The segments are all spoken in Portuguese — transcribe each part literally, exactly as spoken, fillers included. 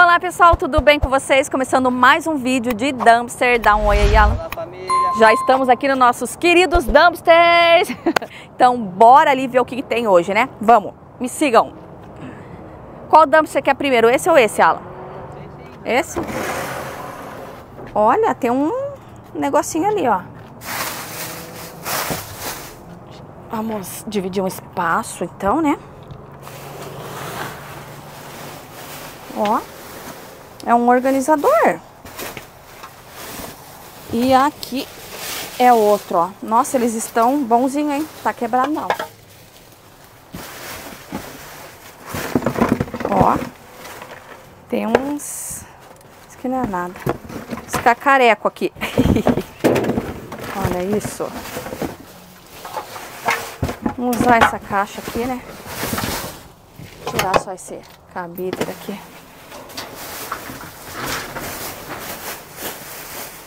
Olá pessoal, tudo bem com vocês? Começando mais um vídeo de dumpster. Dá um oi aí, Alan. Olá, família. Já estamos aqui nos nossos queridos dumpsters. Então bora ali ver o que tem hoje, né? Vamos, me sigam. Qual dumpster que é primeiro, esse ou esse, Alan? Esse? Olha, tem um negocinho ali, ó. Vamos dividir um espaço então, né? Ó, é um organizador. E aqui é outro, ó. Nossa, eles estão bonzinhos, hein? Tá quebrado não. Ó, tem uns... Isso aqui não é nada. Os cacarecos aqui. Olha isso. Vamos usar essa caixa aqui, né? Tirar só esse cabide daqui.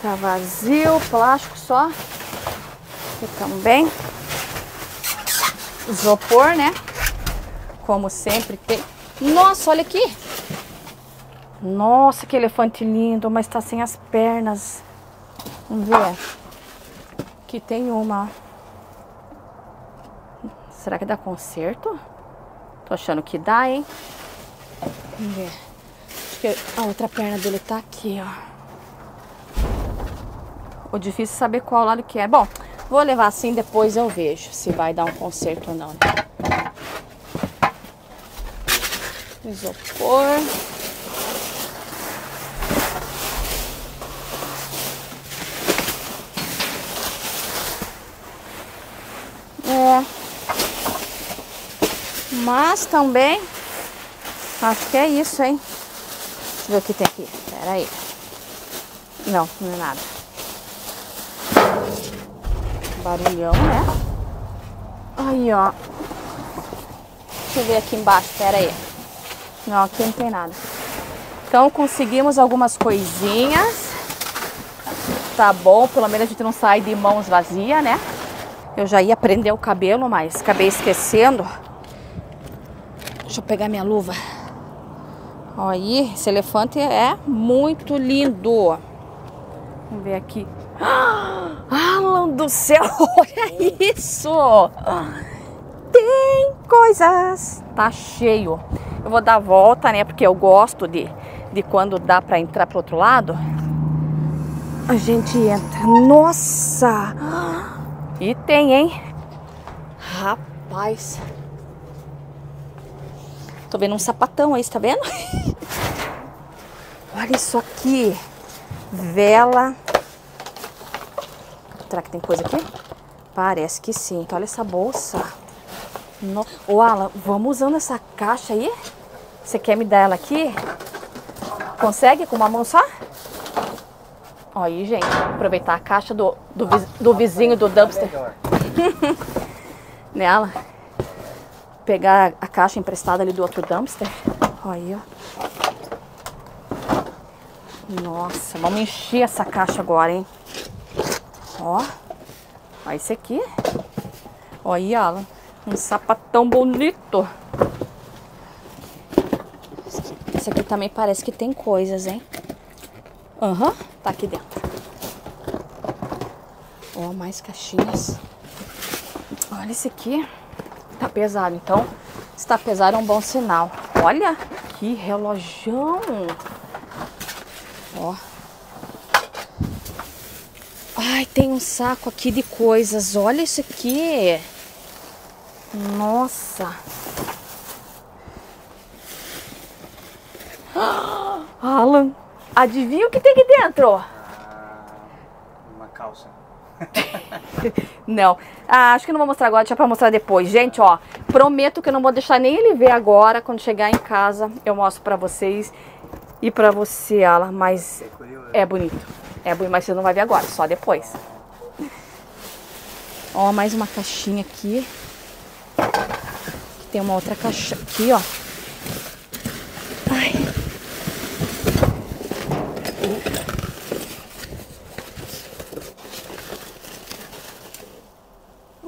Tá vazio, plástico só. Aqui também. Isopor, né? Como sempre tem. Nossa, olha aqui. Nossa, que elefante lindo, mas tá sem as pernas. Vamos ver. Aqui tem uma, ó. Será que dá conserto? Tô achando que dá, hein? Vamos ver. Acho que a outra perna dele tá aqui, ó. O difícil é saber qual lado que é. Bom, vou levar assim, depois eu vejo se vai dar um conserto ou não, né? Isopor. É... Mas também, acho que é isso, hein? Deixa eu ver o que tem aqui. Pera aí. Não, não é nada. Barulhão, né? Aí, ó. Deixa eu ver aqui embaixo, pera aí. Não, aqui não tem nada. Então, conseguimos algumas coisinhas. Tá bom, pelo menos a gente não sai de mãos vazias, né? Eu já ia prender o cabelo, mas acabei esquecendo. Deixa eu pegar minha luva. Olha aí, esse elefante é muito lindo. Vamos ver aqui. Ah, Alan do céu, olha isso! Tem coisas! Tá cheio. Eu vou dar a volta, né? Porque eu gosto de, de quando dá pra entrar pro outro lado. A gente entra. Nossa! E tem, hein? Rapaz... Tô vendo um sapatão aí, você tá vendo? Olha isso aqui. Vela. Será que tem coisa aqui? Parece que sim. Então, olha essa bolsa. No... Ô, Alan, vamos usando essa caixa aí? Você quer me dar ela aqui? Consegue com uma mão só? Ó, aí, gente. Aproveitar a caixa do, do, viz... do vizinho do dumpster. Né, Alan? Pegar a caixa emprestada ali do outro dumpster. Olha aí, ó. Nossa, vamos encher essa caixa agora, hein? Ó. Olha esse aqui. Olha aí, Alan. Um sapatão bonito. Esse aqui também parece que tem coisas, hein? Aham. Uhum, tá aqui dentro. Ó, mais caixinhas. Olha esse aqui. Tá pesado, então se tá pesado é um bom sinal. Olha que relojão! Ó, ai, tem um saco aqui de coisas. Olha isso aqui, nossa, Alan. Adivinha o que tem aqui dentro? Ah, uma calça. Não, ah, acho que não vou mostrar agora, deixa pra mostrar depois. Gente, ó, prometo que eu não vou deixar nem ele ver agora. Quando chegar em casa, eu mostro pra vocês e pra você, Alan. Mas é bonito, é bonito, mas você não vai ver agora, só depois. Ó, mais uma caixinha aqui. Tem uma outra caixa aqui, ó. Ai.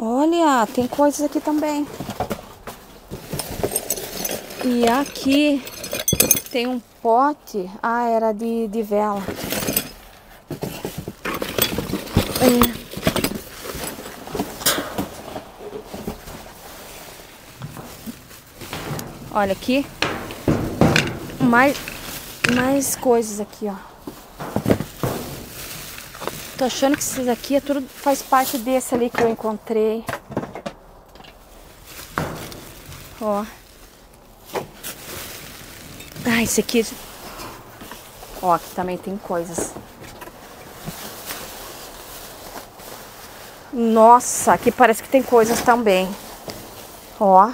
Olha, tem coisas aqui também. E aqui tem um pote, ah, era de, de vela. É. Olha aqui, mais, mais coisas aqui, ó. Tô achando que isso daqui é tudo, faz parte desse ali que eu encontrei. Ó. Ah, esse aqui... Ó, aqui também tem coisas. Nossa, aqui parece que tem coisas também. Ó.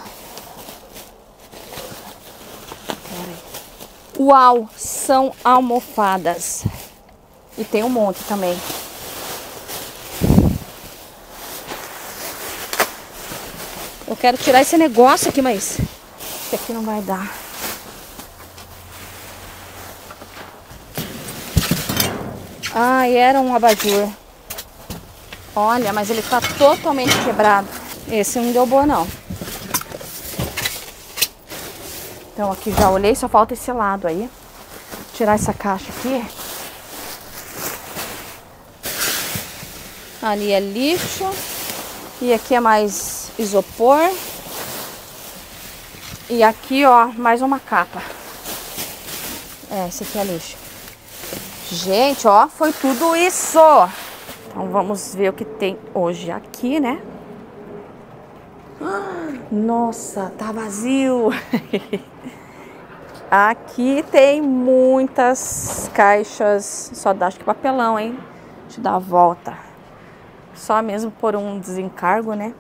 Uau, são almofadas. E tem um monte também. Eu quero tirar esse negócio aqui, mas... Esse aqui não vai dar. Ah, e era um abajur. Olha, mas ele tá totalmente quebrado. Esse não deu boa, não. Então aqui já olhei, só falta esse lado aí. Vou tirar essa caixa aqui. Ali é lixo. E aqui é mais isopor. E aqui, ó, mais uma capa. É, esse aqui é lixo. Gente, ó, foi tudo isso. Então vamos ver o que tem hoje aqui, né? Nossa, tá vazio. Aqui tem muitas caixas. Só dá, acho que papelão, hein? Deixa eu dar a volta. Só mesmo por um desencargo, né?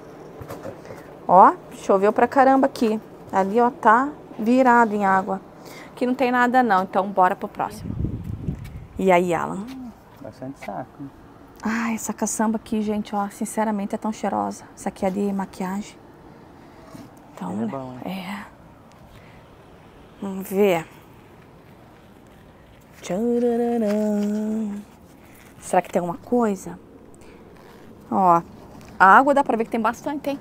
Ó, choveu pra caramba aqui. Ali, ó, tá virado em água. Aqui não tem nada não, então bora pro próximo. E aí, Alan? Bastante saco. Ah, essa caçamba aqui, gente, ó, sinceramente é tão cheirosa. Essa aqui é de maquiagem. Então, é bom, né? É. Vamos ver. Tchararã. Será que tem alguma coisa? Ó, a água dá pra ver que tem bastante, hein?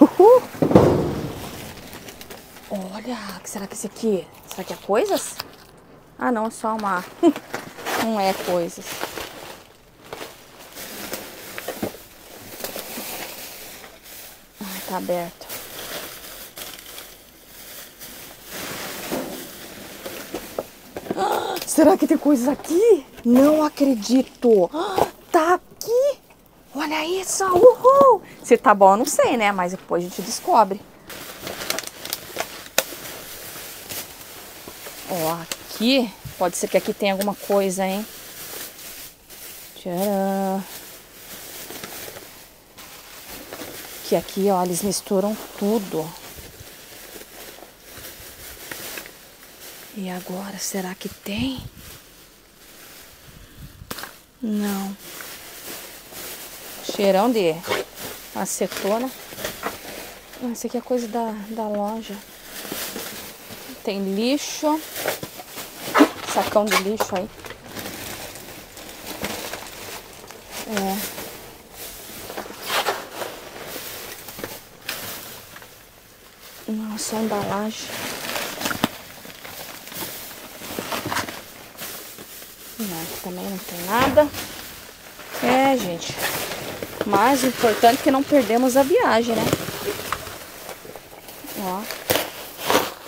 Uhul. Olha, o que será que é esse aqui? Será que é coisas? Ah, não, é só uma... Não é coisas. Tá aberto. Ah, será que tem coisas aqui? Não acredito. Ah, tá aqui. Olha isso. Uhul. Se tá bom, eu não sei, né? Mas depois a gente descobre. Ó, aqui. Pode ser que aqui tenha alguma coisa, hein? Tcharam. Aqui, ó, eles misturam tudo. E agora, será que tem? Não. Cheirão de acetona. Isso aqui é coisa da, da loja. Tem lixo. Sacão de lixo aí. É. Nossa, a embalagem. Não, aqui também não tem nada. É, gente. Mas o importante é que não perdemos a viagem, né? Ó.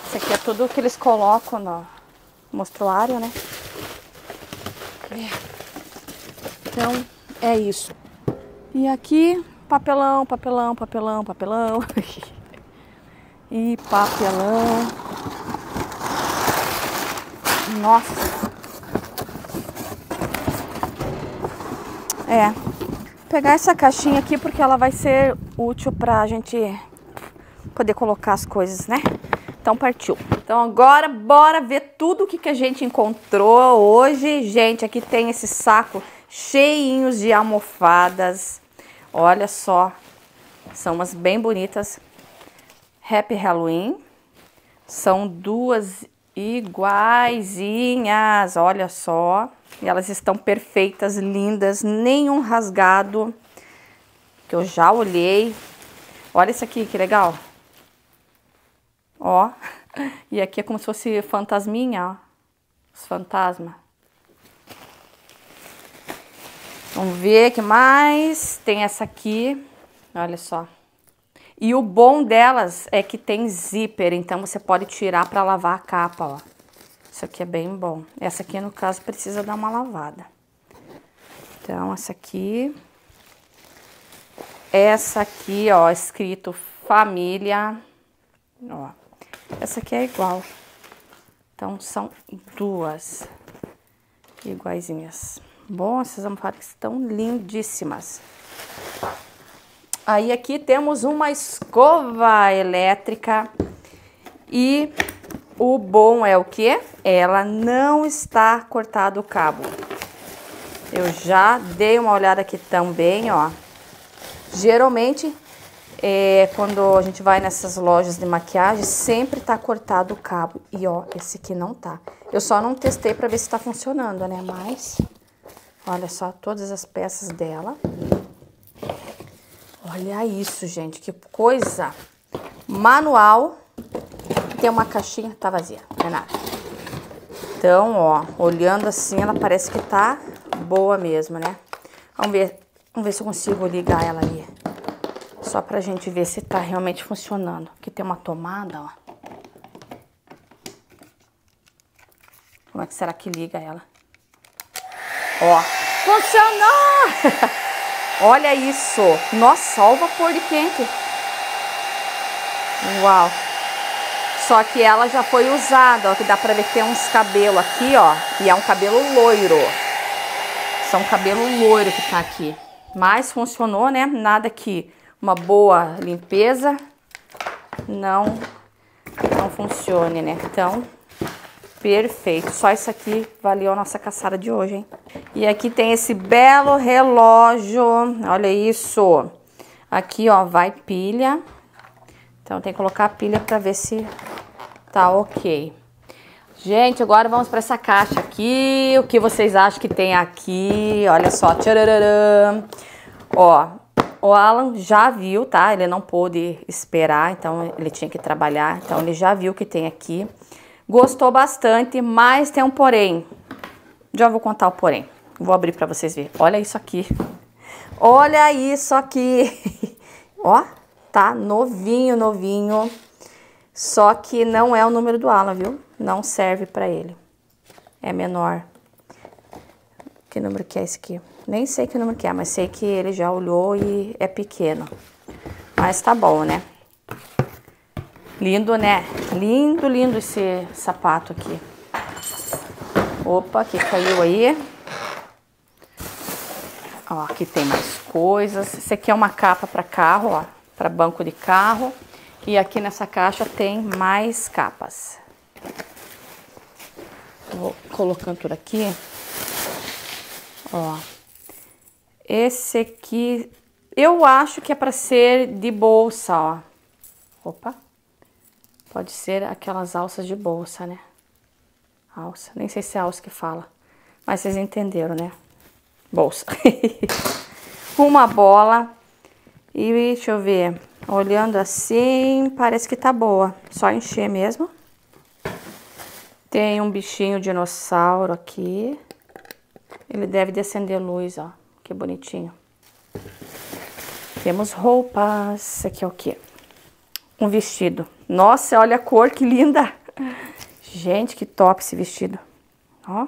Isso aqui é tudo que eles colocam no mostruário, né? É. Então, é isso. E aqui, papelão, papelão, papelão, papelão. E papelão. Nossa. É. Vou pegar essa caixinha aqui porque ela vai ser útil pra gente poder colocar as coisas, né? Então partiu. Então agora bora ver tudo o que, que a gente encontrou hoje. Gente, aqui tem esse saco cheinhos de almofadas. Olha só. São umas bem bonitas. Happy Halloween, são duas iguaizinhas, olha só, e elas estão perfeitas, lindas, nenhum rasgado, que eu já olhei, olha isso aqui, que legal, ó. E aqui é como se fosse fantasminha, ó. Os fantasmas. Vamos ver o que mais. Tem essa aqui, olha só. E o bom delas é que tem zíper, então você pode tirar para lavar a capa, ó. Isso aqui é bem bom. Essa aqui, no caso, precisa dar uma lavada. Então, essa aqui. Essa aqui, ó, escrito família. Ó, essa aqui é igual. Então, são duas iguaizinhas. Bom, essas almofadas estão lindíssimas. Aí, aqui temos uma escova elétrica. E o bom é o quê? Ela não está cortado o cabo. Eu já dei uma olhada aqui também, ó. Geralmente, é, quando a gente vai nessas lojas de maquiagem, sempre tá cortado o cabo. E, ó, esse aqui não tá. Eu só não testei pra ver se tá funcionando, né? Mas, olha só todas as peças dela. Olha isso, gente. Que coisa. Manual. Tem uma caixinha, tá vazia. Não é nada. Então, ó, olhando assim, ela parece que tá boa mesmo, né? Vamos ver, vamos ver se eu consigo ligar ela ali. Só pra gente ver se tá realmente funcionando. Aqui tem uma tomada, ó. Como é que será que liga ela? Ó, funcionou! Olha isso! Nossa, olha o vapor de quente! Uau! Só que ela já foi usada, ó, que dá pra ver que tem uns cabelos aqui, ó. E é um cabelo loiro. É um cabelo loiro que tá aqui. Mas funcionou, né? Nada que uma boa limpeza não, não funcione, né? Então, perfeito. Só isso aqui valeu a nossa caçada de hoje, hein? E aqui tem esse belo relógio. Olha isso. Aqui, ó, vai pilha. Então, tem que colocar a pilha pra ver se tá ok. Gente, agora vamos para essa caixa aqui. O que vocês acham que tem aqui? Olha só. Tchararã. Ó, o Alan já viu, tá? Ele não pôde esperar, então ele tinha que trabalhar. Então, ele já viu o que tem aqui. Gostou bastante, mas tem um porém. Já vou contar o porém. Vou abrir para vocês verem. Olha isso aqui. Olha isso aqui. Ó, tá novinho, novinho. Só que não é o número do Alan, viu? Não serve pra ele. É menor. Que número que é esse aqui? Nem sei que número que é, mas sei que ele já olhou e é pequeno. Mas tá bom, né? Lindo, né? Lindo, lindo esse sapato aqui. Opa, que caiu aí. Ó, aqui tem mais coisas. Esse aqui é uma capa pra carro, ó. Pra banco de carro. E aqui nessa caixa tem mais capas. Vou colocando tudo aqui. Ó. Esse aqui, eu acho que é pra ser de bolsa, ó. Opa. Pode ser aquelas alças de bolsa, né? Alça. Nem sei se é alça que fala. Mas vocês entenderam, né? Bolsa. Uma bola. E deixa eu ver. Olhando assim, parece que tá boa. Só encher mesmo. Tem um bichinho dinossauro aqui. Ele deve acender luz, ó. Que bonitinho. Temos roupas. Esse aqui é o quê? Um vestido. Nossa, olha a cor, que linda! Gente, que top esse vestido. Ó.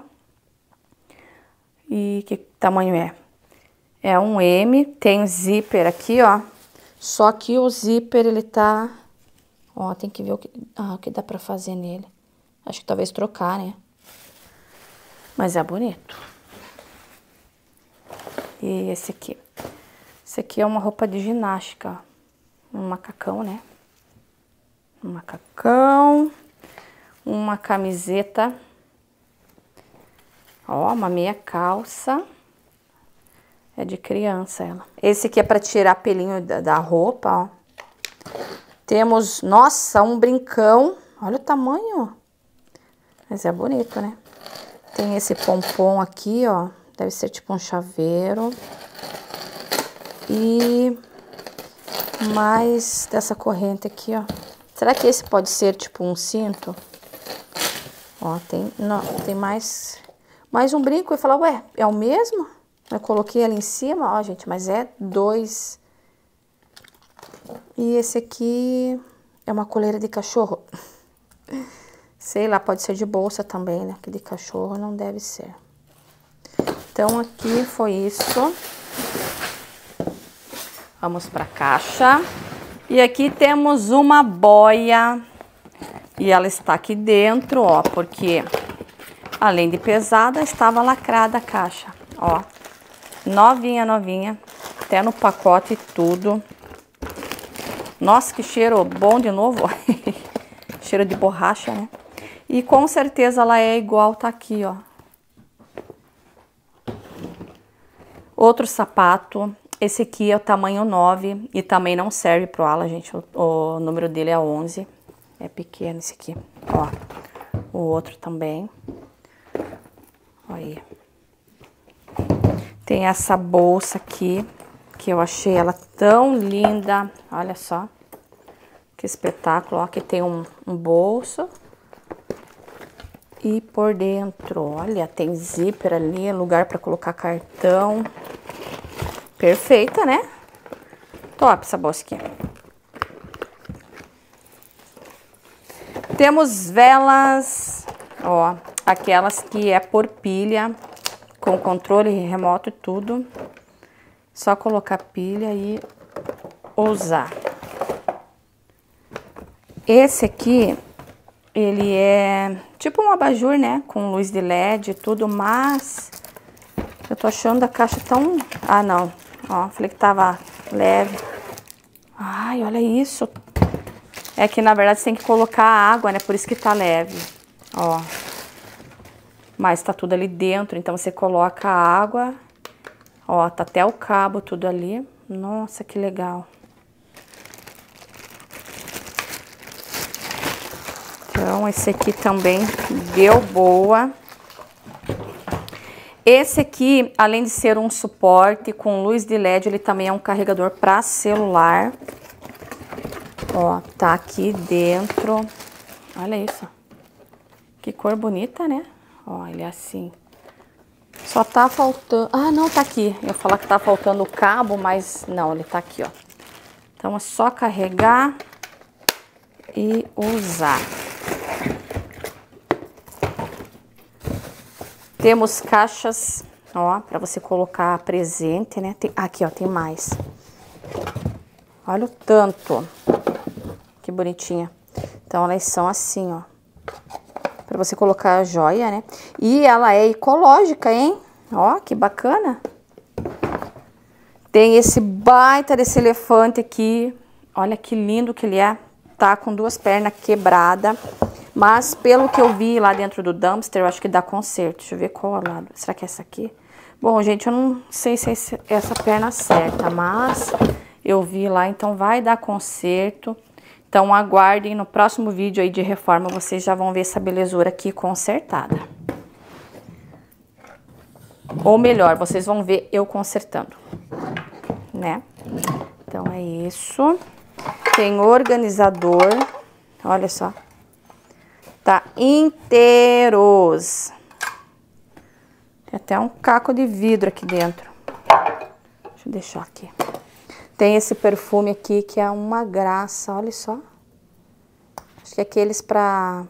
E que tamanho é? É um M. Tem zíper aqui, ó. Só que o zíper, ele tá... Ó, tem que ver o que, ah, o que dá pra fazer nele. Acho que talvez trocar, né? Mas é bonito. E esse aqui? Esse aqui é uma roupa de ginástica. Um macacão, né? Um macacão. Uma camiseta. Ó, uma meia calça. É de criança, ela. Esse aqui é pra tirar pelinho da, da roupa, ó. Temos, nossa, um brincão. Olha o tamanho. Mas é bonito, né? Tem esse pompom aqui, ó. Deve ser tipo um chaveiro. E mais dessa corrente aqui, ó. Será que esse pode ser tipo um cinto? Ó, tem, não, tem mais, mais um brinco. Eu falo, ué, é o mesmo? Eu coloquei ali em cima, ó, gente, mas é dois. E esse aqui é uma coleira de cachorro. Sei lá, pode ser de bolsa também, né? Que de cachorro não deve ser. Então, aqui foi isso. Vamos pra caixa. E aqui temos uma boia. E ela está aqui dentro, ó, porque além de pesada, estava lacrada a caixa, ó. Novinha, novinha, até no pacote e tudo. Nossa, que cheiro bom de novo, cheiro de borracha, né? E com certeza ela é igual, tá aqui, ó. Outro sapato, esse aqui é o tamanho nove e também não serve pro ala, gente, o, o número dele é onze, é pequeno esse aqui, ó. O outro também, olha. Tem essa bolsa aqui, que eu achei ela tão linda, olha só, que espetáculo, ó, que tem um, um bolso, e por dentro, olha, tem zíper ali, lugar para colocar cartão, perfeita, né? Top essa bolsa aqui. Temos velas, ó, aquelas que é por pilha, com controle remoto e tudo. Só colocar pilha e usar. Esse aqui, ele é tipo um abajur, né? Com luz de L E D e tudo, mas eu tô achando a caixa tão... Ah, não. Ó, falei que tava leve. Ai, olha isso. É que, na verdade, você tem que colocar água, né? Por isso que tá leve. Ó. Mas tá tudo ali dentro, então você coloca a água... Ó, tá até o cabo tudo ali. Nossa, que legal. Então, esse aqui também deu boa. Esse aqui, além de ser um suporte com luz de L E D, ele também é um carregador para celular. Ó, tá aqui dentro. Olha isso. Que cor bonita, né? Ó, ele é assim. Só tá faltando... Ah, não, tá aqui. Eu ia falar que tá faltando o cabo, mas não, ele tá aqui, ó. Então, é só carregar e usar. Temos caixas, ó, pra você colocar presente, né? Tem... Aqui, ó, tem mais. Olha o tanto. Que bonitinha. Então, elas são assim, ó. Pra você colocar a joia, né? E ela é ecológica, hein? Ó, que bacana. Tem esse baita desse elefante aqui. Olha que lindo que ele é. Tá com duas pernas quebradas. Mas pelo que eu vi lá dentro do dumpster, eu acho que dá conserto. Deixa eu ver qual é o lado. Será que é essa aqui? Bom, gente, eu não sei se é essa perna certa, mas eu vi lá, então vai dar conserto. Então, aguardem no próximo vídeo aí de reforma, vocês já vão ver essa belezura aqui consertada. Ou melhor, vocês vão ver eu consertando, né? Então, é isso. Tem organizador, olha só. Tá inteiros. Tem até um caco de vidro aqui dentro. Deixa eu deixar aqui. Tem esse perfume aqui que é uma graça, olha só. Acho que é aqueles pra...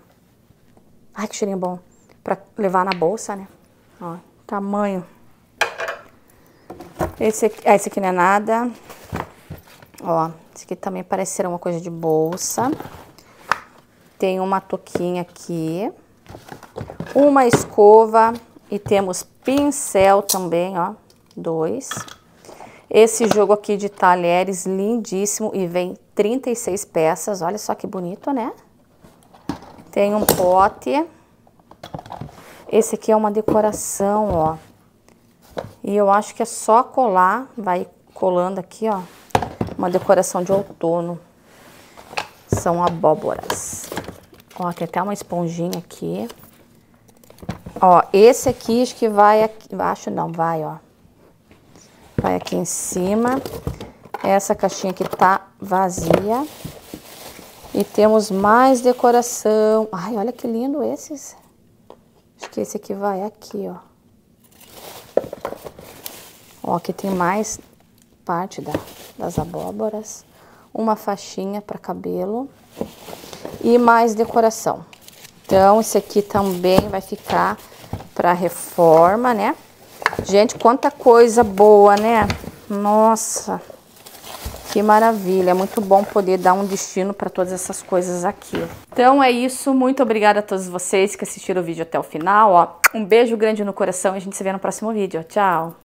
Ai, que cheirinho bom. Pra levar na bolsa, né? Ó, tamanho. Esse aqui, ah, esse aqui não é nada. Ó, esse aqui também parece ser uma coisa de bolsa. Tem uma touquinha aqui. Uma escova. E temos pincel também, ó. Dois. Esse jogo aqui de talheres, lindíssimo, e vem trinta e seis peças, olha só que bonito, né? Tem um pote. Esse aqui é uma decoração, ó. E eu acho que é só colar, vai colando aqui, ó. Uma decoração de outono. São abóboras. Ó, tem até uma esponjinha aqui. Ó, esse aqui acho que vai aqui, acho não, vai, ó. Vai aqui em cima. Essa caixinha aqui tá vazia. E temos mais decoração. Ai, olha que lindo esses. Acho que esse aqui vai aqui, ó. Ó, aqui tem mais parte da, das abóboras. Uma faixinha para cabelo. E mais decoração. Então, esse aqui também vai ficar para reforma, né? Gente, quanta coisa boa, né? Nossa! Que maravilha, é muito bom poder dar um destino para todas essas coisas aqui. Então é isso, muito obrigada a todos vocês que assistiram o vídeo até o final, ó. Um beijo grande no coração e a gente se vê no próximo vídeo. Tchau!